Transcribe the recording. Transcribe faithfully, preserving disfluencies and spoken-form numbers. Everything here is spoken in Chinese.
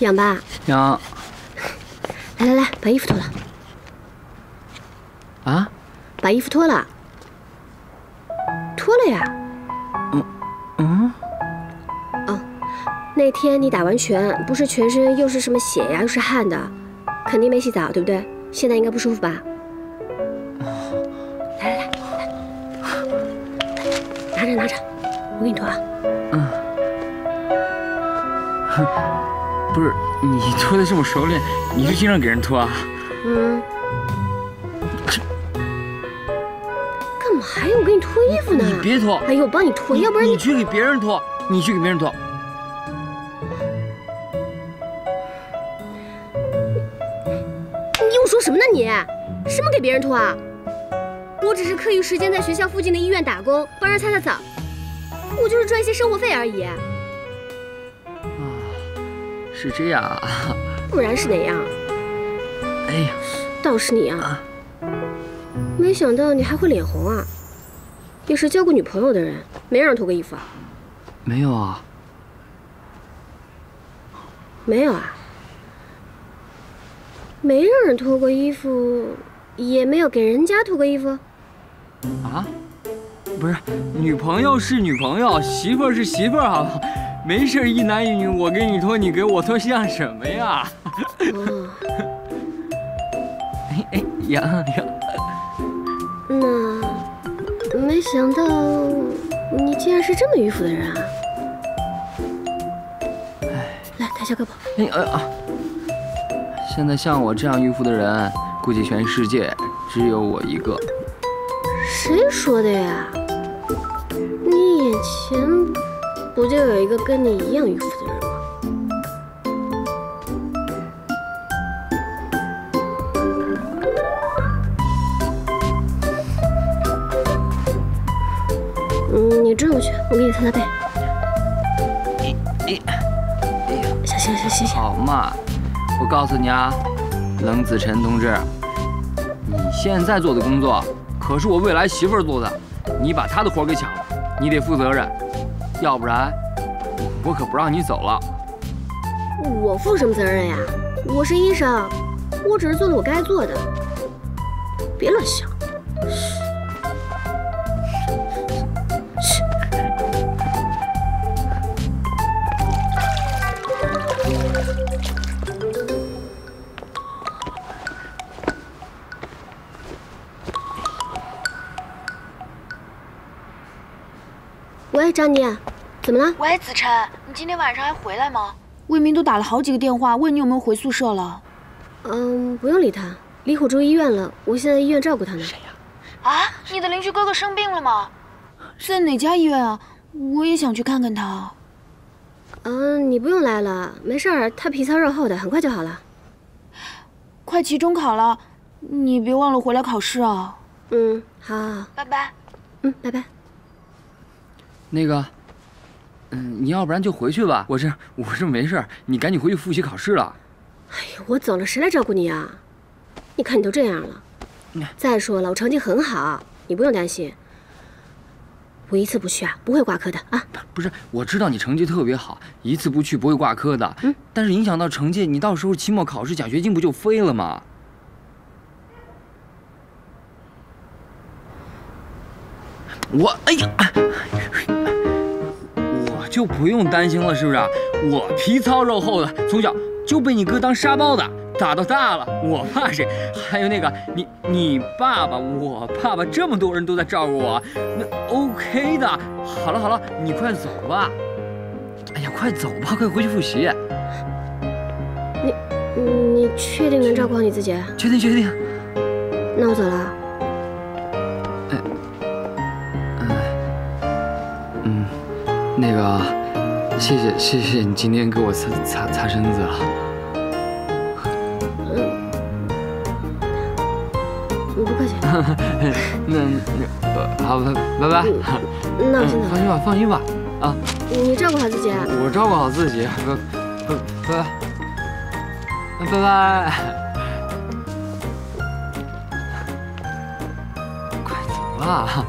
痒吧？痒。来来来，把衣服脱了。啊？把衣服脱了。脱了呀。嗯嗯。哦，那天你打完拳，不是全身又是什么血呀，又是汗的，肯定没洗澡，对不对？现在应该不舒服吧？ 拿着拿着，我给你脱啊。嗯。哼，不是你脱的这么熟练，你是经常给人脱啊？嗯。这干嘛呀？我给你脱衣服呢。你别脱。哎呦，我帮你脱，要不然你去给别人脱，你去给别人脱。你又说什么呢你？什么给别人脱啊？ 我只是课余时间在学校附近的医院打工，帮人擦擦澡，我就是赚一些生活费而已。啊，是这样啊，不然是哪样？哎呀，倒是你啊，没想到你还会脸红啊！你是交过女朋友的人，没让人脱过衣服啊？没有啊，没有啊，没让人脱过衣服，也没有给人家脱过衣服。 啊，不是，女朋友是女朋友，媳妇儿是媳妇儿，好不好？没事，一男一女，我给你脱，你给我脱，像什么呀？哦、哎哎，杨杨，那没想到你竟然是这么迂腐的人啊！哎，来抬下胳膊。哎哎啊！现在像我这样迂腐的人，估计全世界只有我一个。 谁说的呀？你眼前不就有一个跟你一样迂腐的人吗？嗯，你转过去，我给你擦擦背。哎哎哎呀！小心小心！好嘛，我告诉你啊，冷子辰同志，你现在做的工作。 可是我未来媳妇儿做的，你把她的活给抢了，你得负责任，要不然我可不让你走了。我负什么责任呀？我是医生，我只是做了我该做的，别乱想。喂，张妮，怎么了？喂，子辰，你今天晚上还回来吗？魏明都打了好几个电话问你有没有回宿舍了。嗯，不用理他。李虎住医院了，我现在医院照顾他呢。谁呀？啊，你的邻居哥哥生病了吗？在哪家医院啊？我也想去看看他。嗯，你不用来了，没事儿，他皮糙肉厚的，很快就好了。快期中考了，你别忘了回来考试啊。嗯，好，好，好，拜拜。嗯，拜拜。 那个，嗯，你要不然就回去吧。我这我这没事，你赶紧回去复习考试了。哎呀，我走了，谁来照顾你啊？你看你都这样了。再说了，我成绩很好，你不用担心。我一次不去啊，不会挂科的啊。不是，我知道你成绩特别好，一次不去不会挂科的。嗯。但是影响到成绩，你到时候期末考试奖学金不就飞了吗？我哎呀。 就不用担心了，是不是？我皮糙肉厚的，从小就被你哥当沙包打，打到大了，我怕谁？还有那个你，你爸爸，我爸爸，这么多人都在照顾我，那 OK 的。好了好了，你快走吧。哎呀，快走吧，快回去复习。你，你确定能照顾好你自己？确定，确定。那我走了。哎，哎，嗯。 那个，谢谢谢谢你今天给我擦擦擦身子啊。嗯，不客气。那那好，拜拜。那我先走。放心吧，放心吧。啊，你照顾好自己啊。我照顾好自己，拜拜拜拜拜。快走吧。